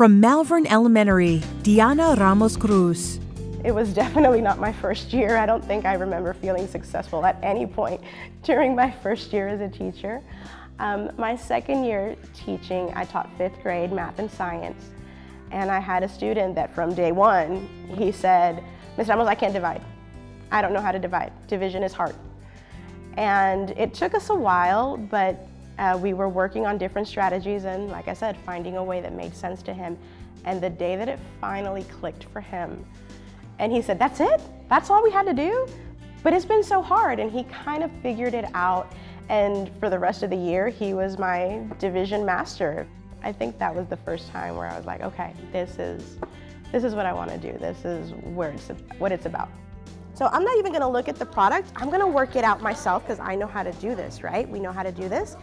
From Malvern Elementary, Diana Ramos Cruz. It was definitely not my first year. I don't think I remember feeling successful at any point during my first year as a teacher. My second year teaching, I taught fifth grade math and science. And I had a student that from day one, he said, "Ms. Ramos, I can't divide. I don't know how to divide. Division is hard." And it took us a while, but we were working on different strategies and, like I said, finding a way that made sense to him. And the day that it finally clicked for him, and he said, "That's it? That's all we had to do? But it's been so hard." And he kind of figured it out. And for the rest of the year, he was my division master. I think that was the first time where I was like, okay, this is what I want to do. This is what it's about. So I'm not even going to look at the product. I'm going to work it out myself because I know how to do this, right? We know how to do this.